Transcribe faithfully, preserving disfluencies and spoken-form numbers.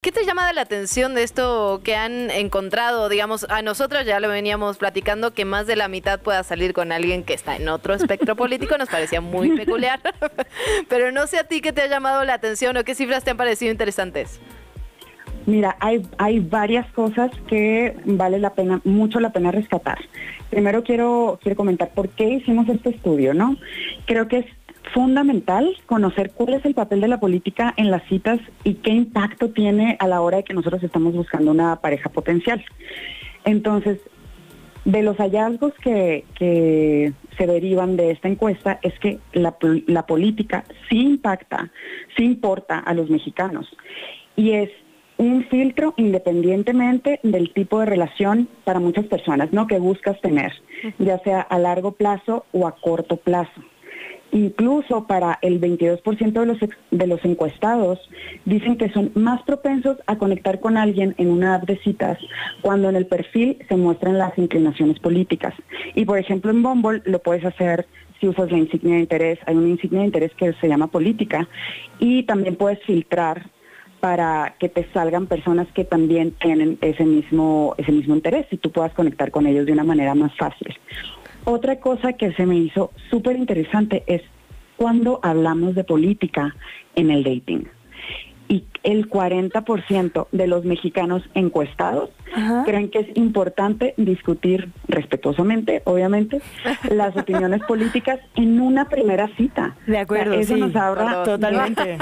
¿Qué te ha llamado la atención de esto que han encontrado? Digamos, a nosotros ya lo veníamos platicando, que más de la mitad pueda salir con alguien que está en otro espectro político, nos parecía muy peculiar, pero no sé a ti qué te ha llamado la atención o qué cifras te han parecido interesantes. Mira, hay, hay varias cosas que vale la pena, mucho la pena rescatar. Primero quiero, quiero comentar por qué hicimos este estudio, ¿no? Creo que es fundamental conocer cuál es el papel de la política en las citas y qué impacto tiene a la hora de que nosotros estamos buscando una pareja potencial. Entonces, de los hallazgos que, que se derivan de esta encuesta es que la, la política sí impacta, sí importa a los mexicanos, y es un filtro independientemente del tipo de relación para muchas personas, ¿no?, que buscas tener, ya sea a largo plazo o a corto plazo. Incluso para el veintidós por ciento de los, de los encuestados dicen que son más propensos a conectar con alguien en una app de citas cuando en el perfil se muestran las inclinaciones políticas. Y por ejemplo en Bumble lo puedes hacer si usas la insignia de interés. Hay una insignia de interés que se llama política, y también puedes filtrar para que te salgan personas que también tienen ese mismo, ese mismo interés y tú puedas conectar con ellos de una manera más fácil. Otra cosa que se me hizo súper interesante es cuando hablamos de política en el dating. Y el cuarenta por ciento de los mexicanos encuestados Ajá. creen que es importante discutir respetuosamente, obviamente, las opiniones políticas en una primera cita. De acuerdo, o sea, eso sí, nos ahorra totalmente.